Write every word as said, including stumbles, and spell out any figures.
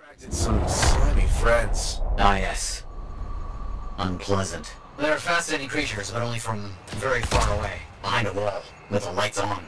attracted some slimy friends. Ah, yes. Unpleasant. They're fascinating creatures, but only from very far away, behind a wall, with the lights on.